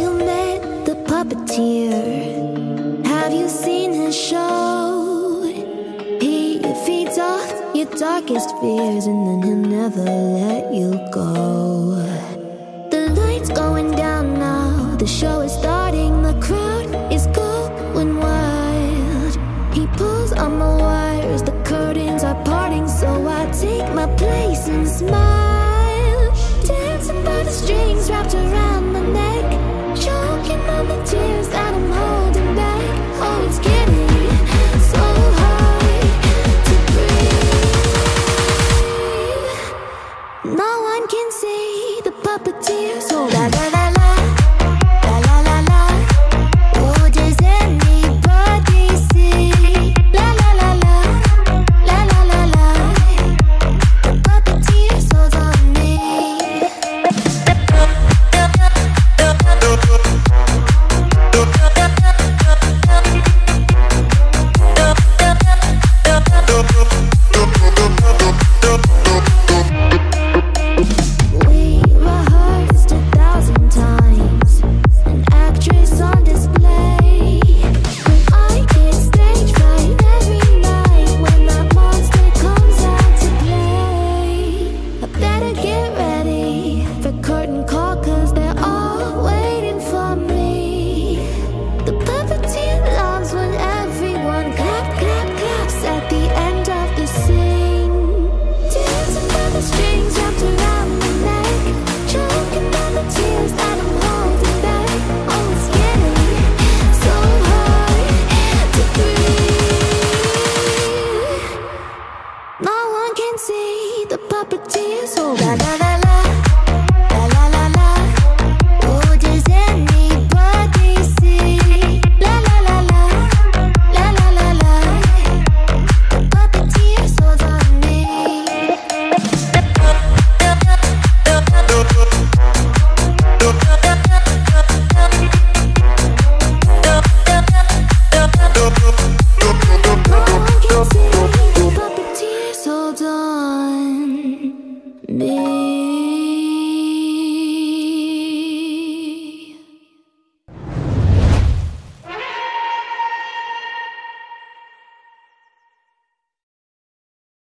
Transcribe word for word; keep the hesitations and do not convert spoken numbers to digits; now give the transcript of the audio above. you met the puppeteer. Have you seen his show? He feeds off your darkest fears, and then he'll never let you go. The light's going down now, the show